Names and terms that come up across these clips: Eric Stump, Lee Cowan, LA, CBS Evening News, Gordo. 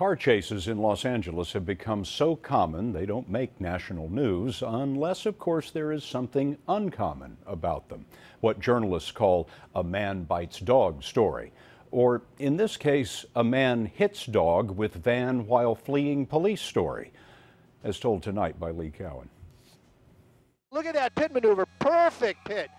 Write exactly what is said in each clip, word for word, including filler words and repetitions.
Car chases in Los Angeles have become so common they don't make national news unless, of course, there is something uncommon about them, what journalists call a man bites dog story, or in this case, a man hits dog with van while fleeing police story, as told tonight by Lee Cowan. Look at that pit maneuver, perfect pit.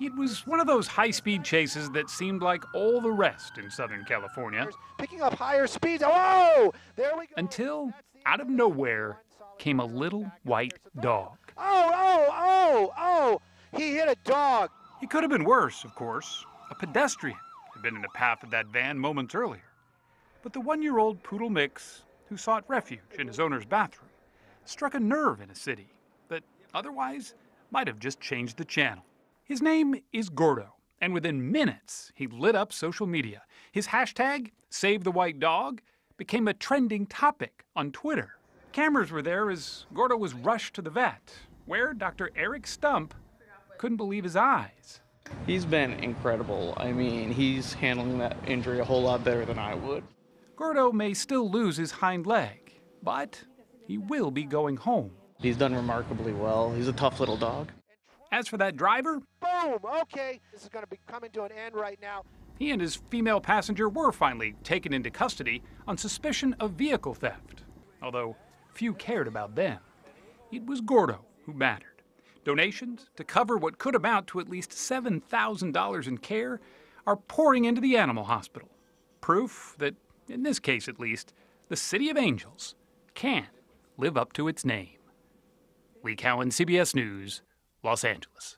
It was one of those high-speed chases that seemed like all the rest in Southern California. Picking up higher speeds. Oh, there we go. Until out of nowhere came a little white dog. Oh, oh, oh, oh, he hit a dog. It could have been worse, of course. A pedestrian had been in the path of that van moments earlier. But the one-year-old poodle mix, who sought refuge in his owner's bathroom, struck a nerve in a city that otherwise might have just changed the channel. His name is Gordo, and within minutes, he lit up social media. His hashtag, #SaveTheWhiteDog, became a trending topic on Twitter. Cameras were there as Gordo was rushed to the vet, where Doctor Eric Stump couldn't believe his eyes. He's been incredible. I mean, he's handling that injury a whole lot better than I would. Gordo may still lose his hind leg, but he will be going home. He's done remarkably well. He's a tough little dog. As for that driver, boom, okay, this is going to be coming to an end right now. He and his female passenger were finally taken into custody on suspicion of vehicle theft, although few cared about them. It was Gordo who mattered. Donations to cover what could amount to at least seven thousand dollars in care are pouring into the animal hospital. Proof that, in this case at least, the City of Angels can live up to its name. Lee Cowan, C B S News, Los Angeles.